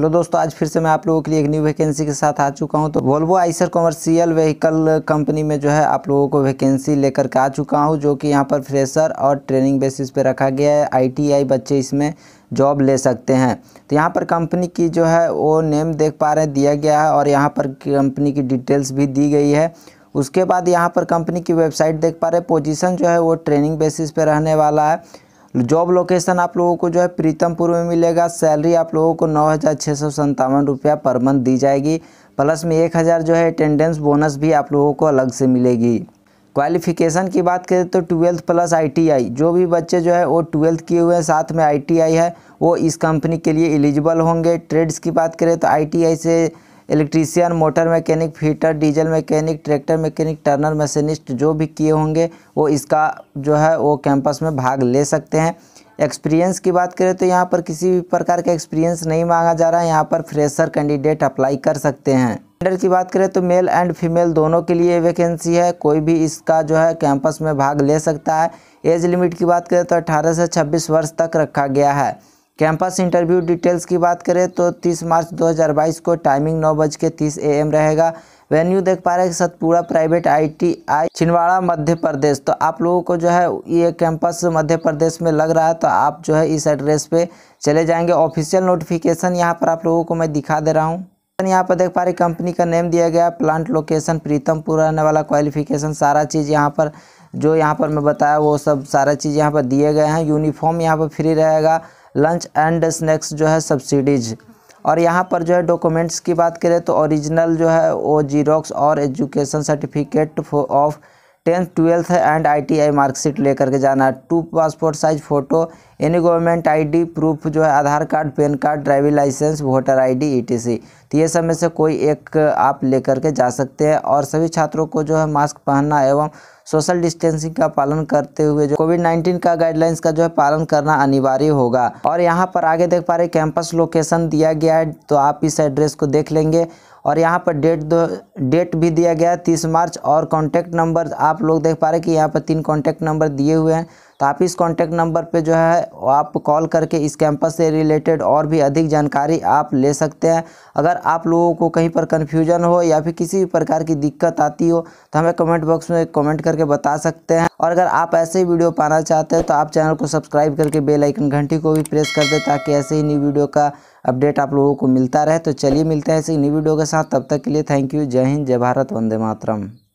Hello दोस्तों, आज फिर से मैं आप लोगों के लिए एक न्यू वैकेंसी के साथ आ चुका हूं। तो Volvo Eicher commercial vehicle company में जो है आप लोगों को वैकेंसी लेकर के आ चुका हूं, जो कि यहां पर फ्रेशर और ट्रेनिंग बेसिस पे रखा गया है। आईटीआई बच्चे इसमें जॉब ले सकते हैं। तो यहाँ पर कंपनी की जो है वो नेम देख पा रहे हैं, दिया गया है और यहाँ पर कंपनी की डिटेल्स भी दी गई है। उसके बाद यहाँ पर कंपनी की वेबसाइट देख पा रहे हैं। पोजीशन जो है वो ट्रेनिंग बेसिस पे रहने वाला है। जॉब लोकेशन आप लोगों को जो है प्रीतमपुर में मिलेगा। सैलरी आप लोगों को 9,657 रुपया पर मंथ दी जाएगी, प्लस में 1,000 जो है अटेंडेंस बोनस भी आप लोगों को अलग से मिलेगी। क्वालिफिकेशन की बात करें तो 12th प्लस आईटीआई, जो भी बच्चे जो है वो 12th किए हुए हैं, साथ में आईटीआई है, वो इस कंपनी के लिए एलिजिबल होंगे। ट्रेड्स की बात करें तो आईटीआई से electrician, motor mechanic, fitter, diesel mechanic, tractor mechanic, turner machinist जो भी किए होंगे वो इसका जो है वो कैंपस में भाग ले सकते हैं। एक्सपीरियंस की बात करें तो यहाँ पर किसी भी प्रकार का एक्सपीरियंस नहीं मांगा जा रहा है। यहाँ पर फ्रेशर कैंडिडेट अप्लाई कर सकते हैं। जेंडर की बात करें तो मेल एंड फीमेल दोनों के लिए वैकेंसी है, कोई भी इसका जो है कैंपस में भाग ले सकता है। एज लिमिट की बात करें तो 18 से 26 वर्ष तक रखा गया है। कैंपस इंटरव्यू डिटेल्स की बात करें तो 30 मार्च 2022 को टाइमिंग 9:30 AM रहेगा। वेन्यू देख पा रहे हैं सतपुरा प्राइवेट ITI छिंदवाड़ा, मध्य प्रदेश। तो आप लोगों को जो है ये कैंपस मध्य प्रदेश में लग रहा है, तो आप जो है इस एड्रेस पे चले जाएंगे। ऑफिशियल नोटिफिकेशन यहाँ पर आप लोगों को मैं दिखा दे रहा हूँ। यहाँ पर देख पा रहे कंपनी का नेम दिया गया, प्लांट लोकेशन प्रीतमपुर रहने वाला, क्वालिफिकेशन सारा चीज़ यहाँ पर जो यहाँ पर मैं बताया वो सब सारा चीज़ यहाँ पर दिए गए हैं। यूनिफॉर्म यहाँ पर फ्री रहेगा, लंच एंड स्नैक्स जो है सब्सिडीज। और यहाँ पर जो है डॉक्यूमेंट्स की बात करें तो ओरिजिनल जो है वो जीरोक्स और education certificate of 10th, 12th and ITI marksheet लेकर के जाना। 2 passport size photo, any government ID proof जो है Aadhaar card, pan card, driving licence, voter ID ETC। तो ये सब में से कोई एक आप लेकर के जा सकते हैं। और सभी छात्रों को जो है मास्क पहनना एवं सोशल डिस्टेंसिंग का पालन करते हुए जो कोविड-19 का गाइडलाइंस का जो है पालन करना अनिवार्य होगा। और यहाँ पर आगे देख पा रहे कैंपस लोकेशन दिया गया है, तो आप इस एड्रेस को देख लेंगे। और यहाँ पर डेट भी दिया गया 30 मार्च। और कॉन्टैक्ट नंबर आप लोग देख पा रहे कि यहाँ पर 3 कॉन्टैक्ट नंबर दिए हुए हैं। तो आप इस कॉन्टैक्ट नंबर पे जो है आप कॉल करके इस कैंपस से रिलेटेड और भी अधिक जानकारी आप ले सकते हैं। अगर आप लोगों को कहीं पर कन्फ्यूजन हो या फिर किसी भी प्रकार की दिक्कत आती हो तो हमें कमेंट बॉक्स में कमेंट करके बता सकते हैं। और अगर आप ऐसे ही वीडियो पाना चाहते हैं तो आप चैनल को सब्सक्राइब करके बेल आइकन घंटी को भी प्रेस कर दें, ताकि ऐसे ही न्यू वीडियो का अपडेट आप लोगों को मिलता रहे। तो चलिए मिलते हैं ऐसे न्यू वीडियो के साथ, तब तक के लिए थैंक यू। जय हिंद, जय भारत, वंदे मातरम।